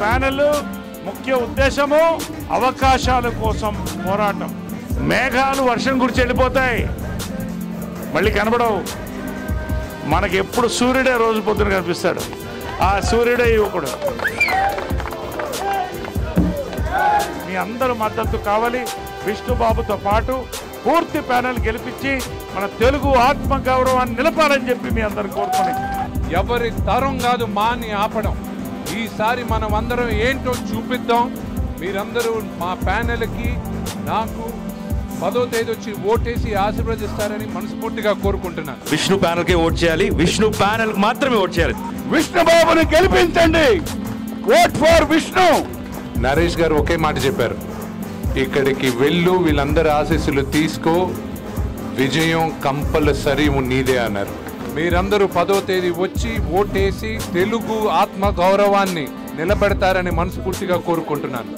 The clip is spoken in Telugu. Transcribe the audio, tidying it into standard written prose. पैनल मुख्य उद्देशम अवकाशाल कोसम पोराटम मेघालु वर्षं गुर्चेल्लिपोतायि मल्ली कनबडव मनकि एप्पुडु सूर्युडे रोजु पोद्दुन कनिपिस्ताडु आ सूर्युडे युवकुडु मी अंदरू मद्दतु कावाली विष्णु बाबुतो पाटु पूर्ति पैनल गेलिपिंचि मन तेलुगु आत्म गौरवान्नि निलपाలని చెప్పి మీ అందరూ కోరుకొని ఎవరి తరం కాదు మాని ఆపడం ఈసారి మనం అందరం ఏంటో చూపిద్దాం మీరందరూ మా ప్యానెల్ కి నాకు 10వ తేదీ వచ్చి ఓటేసి ఆశీర్వదిస్తారని మనస్ఫూర్తిగా కోరుకుంటున్నాను విష్ణు ప్యానెల్ కి ఓట్ చేయాలి విష్ణు ప్యానెల్ కి మాత్రమే ఓట్ చేయాలి విష్ణు బాబుని గెలిపించండి ఓట్ ఫర్ విష్ణు నరేష్ గారు ఒకే మాట చెప్పారు ఇక్కడికి వెళ్ళు వీళ్ళందరి ఆశీస్సులు తీసుకో విజయం కంపల్సరీ నీదే అన్నారు మీరందరూ 10వ తేదీ వచ్చి ఓటేసి తెలుగు ఆత్మ గౌరవాన్ని నిలబెడతారని మనస్ఫూర్తిగా కోరుకుంటున్నాను।